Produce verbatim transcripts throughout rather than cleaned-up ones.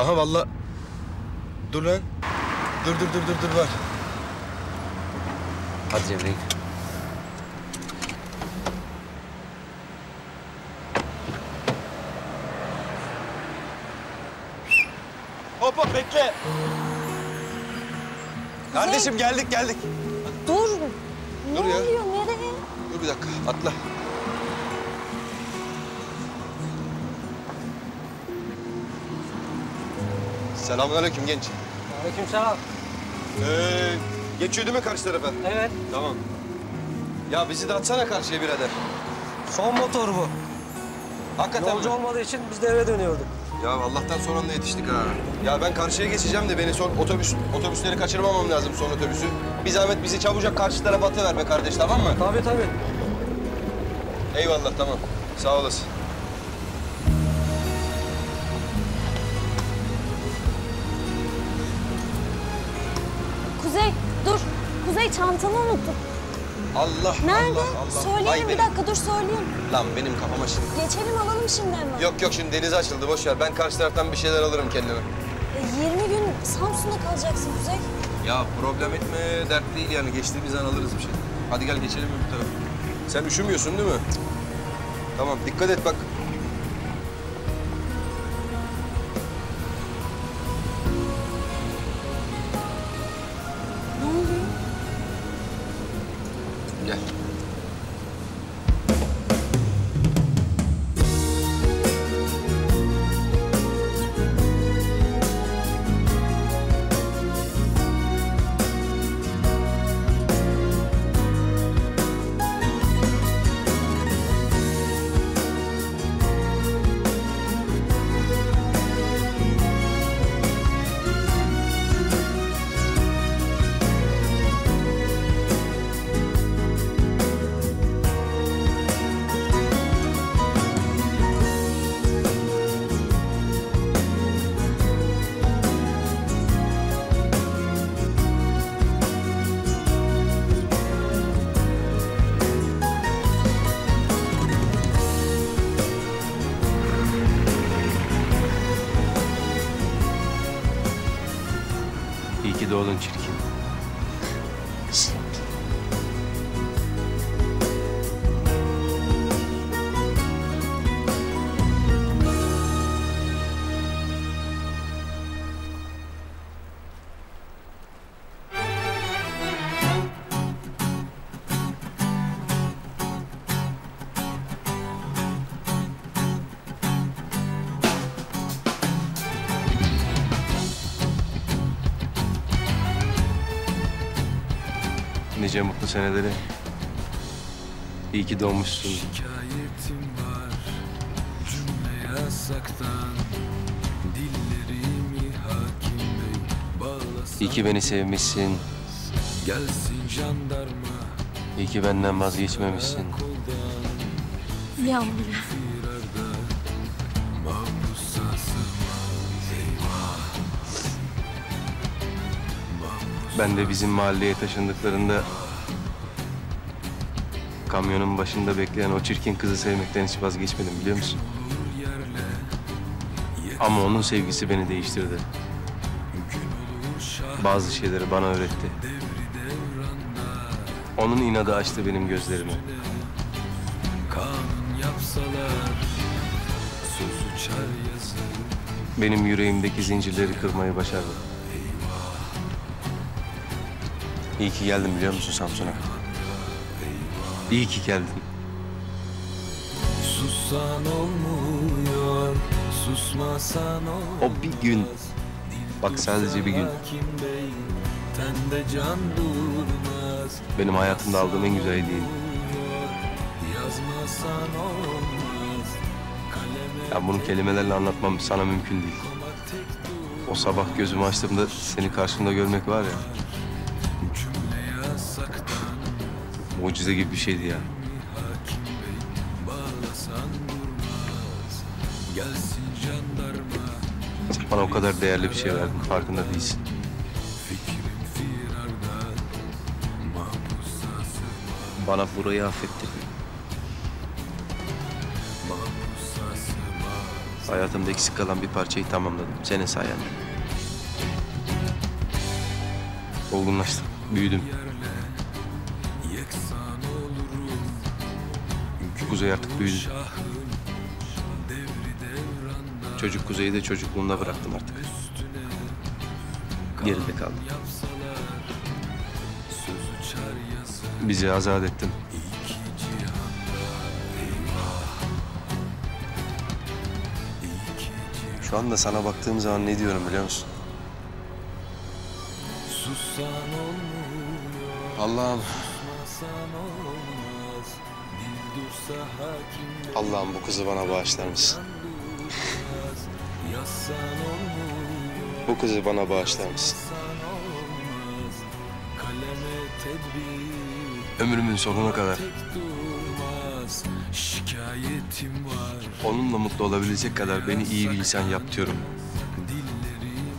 Aha vallahi. Dur lan. Dur dur dur dur dur var. Hadi Cemre'yim. Hop hop bekle. Kardeşim geldik geldik. Dur. Ne dur ya. Oluyor nereye? Dur bir dakika atla. Selamünaleyküm genç. Aleykümselam. Ee, geçiyor değil mi karşı tarafa? Evet. Tamam. Ya bizi de atsana karşıya birader. Son motor bu. Hakikaten yolcu mi? Olmadığı için biz de eve dönüyorduk. Ya Allah'tan sonra da yetiştik ha. Ya ben karşıya geçeceğim de beni son otobüs otobüsleri kaçırmamam lazım son otobüsü. Bir zahmet bizi çabucak karşı tarafa atıver be kardeş, tamam mı? Tabii tabii. Eyvallah, tamam. Sağ olasın. Kuzey dur. Kuzey çantanı unuttum. Allah nerede? Allah Allah. Söyleyelim bir dakika dur söyleyeyim. Lan benim kafama şimdi. Geçelim alalım şimdi hemen. Yok yok şimdi denize açıldı boş ver. Ben karşı taraftan bir şeyler alırım kendime. E, yirmi gün Samsun'da kalacaksın Kuzey. Ya problem etme dert değil yani geçtiğimiz an alırız bir şey. Hadi gel geçelim bir tarafa. Sen üşümüyorsun değil mi? Tamam dikkat et bak. Doğdun çirkin. Nice mutlu seneleri. İyi ki doğmuşsun. Şikayetim var cümle yasaktan. Dillerimi hakim bey bağlasın. İyi ki beni sevmişsin. Gelsin jandarma. İyi ki benden vazgeçmemişsin. Yavrum. Ben de bizim mahalleye taşındıklarında kamyonun başında bekleyen o çirkin kızı sevmekten hiç vazgeçmedim biliyor musun? Ama onun sevgisi beni değiştirdi. Bazı şeyleri bana öğretti. Onun inadı açtı benim gözlerimi. Benim yüreğimdeki zincirleri kırmayı başardı. İyi ki geldin biliyor musun Samsun'a? İyi ki geldin. Sussan olmuyor, susmasan olmaz. O bir gün, bak sadece bir gün. Benim hayatımda aldığım en güzel hediye. Ya bunu kelimelerle anlatmam sana mümkün değil. O sabah gözümü açtığımda seni karşımda görmek var ya. Mucize gibi bir şeydi ya. Bana o kadar değerli bir şey verdin, farkında değilsin. Bana burayı affettirdin. Hayatımda eksik kalan bir parçayı tamamladım. Senin sayende. Olgunlaştım, büyüdüm. Kuzey artık büyüdü. Çocuk Kuzey'i de çocukluğunda bıraktım artık. Geride kaldım. Bizi azat ettin. Şu anda sana baktığım zaman ne diyorum biliyor musun? Allah'ım. Allah'ım bu kızı bana bağışlar mısın? Bu kızı bana bağışlar mısın? Ömrümün sonuna kadar onunla mutlu olabilecek kadar beni iyi bir insan yap diyorum.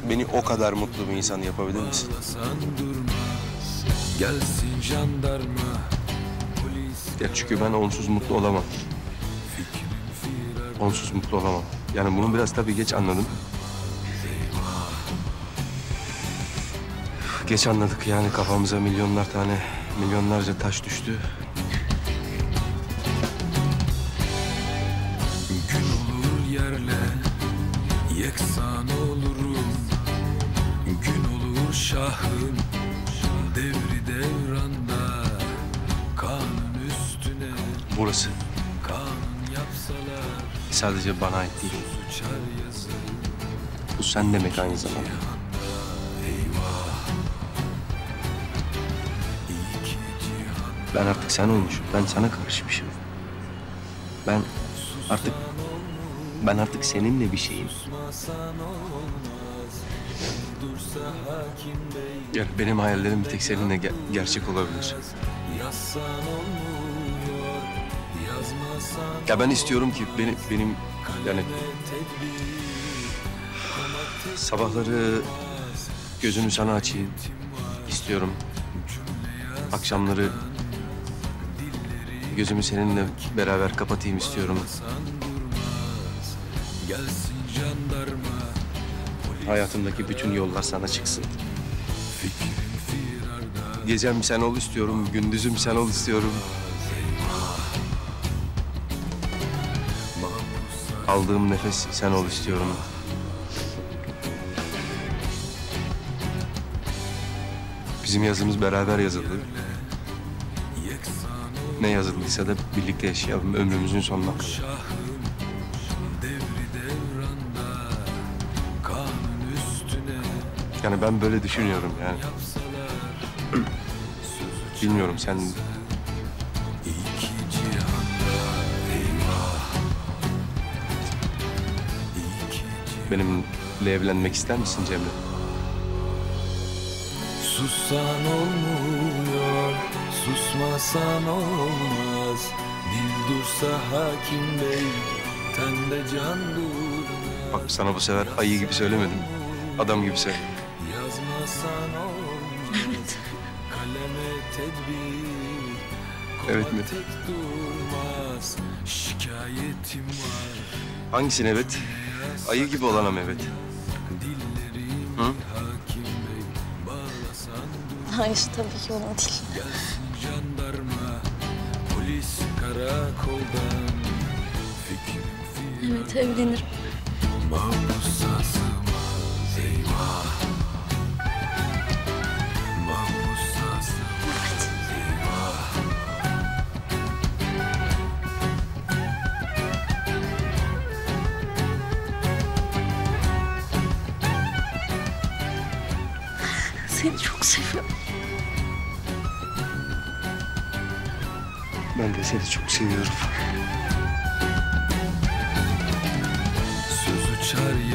Beni o kadar mutlu bir insan yapabilir misin? Ya çünkü ben onsuz mutlu olamam. Onsuz mutlu olamam. Yani bunu biraz tabii geç anladım. Geç anladık yani kafamıza milyonlar tane, milyonlarca taş düştü. Gün olur yerle yeksan olurum. Gün olur şahım devri devranda. Kanın üstüne burası sadece bana ait değil. Bu sen demek aynı zamanda. Ben artık sen olmuşum. Ben sana karışmışım. Ben artık... Ben artık seninle bir şeyim. Yani benim hayallerim bir tek seninle ger gerçek olabilir. Ya ben istiyorum ki benim... benim yani... Sabahları gözümü sana açayım istiyorum. Akşamları... Gözümü seninle beraber kapatayım istiyorum. Hayatımdaki bütün yollar sana çıksın. Gecem sen ol istiyorum, gündüzüm sen ol istiyorum. Aldığım nefes sen ol istiyorum. Bizim yazımız beraber yazıldı. Ne yazıldıysa da birlikte yaşayalım ömrümüzün sonuna kadar. Yani ben böyle düşünüyorum yani. Bilmiyorum sen... Benimle evlenmek ister misin Cemre? Sussan olmuyor. Susmasan olmaz, dil dursa hakim bey, tende can durmaz. Bak sana bu sefer ayı gibi söylemedim, adam gibi söyledim. Yazmasan olmaz, evet. Kaleme tedbir, evet mi? Durmaz, şikayetim var. Hangisine evet? Ayı gibi olana mı evet? Hı? Hayır tabii ki ona değil. Evet, evlenirim. Seni çok seviyorum. Ben de seni çok seviyorum. Söz uçar.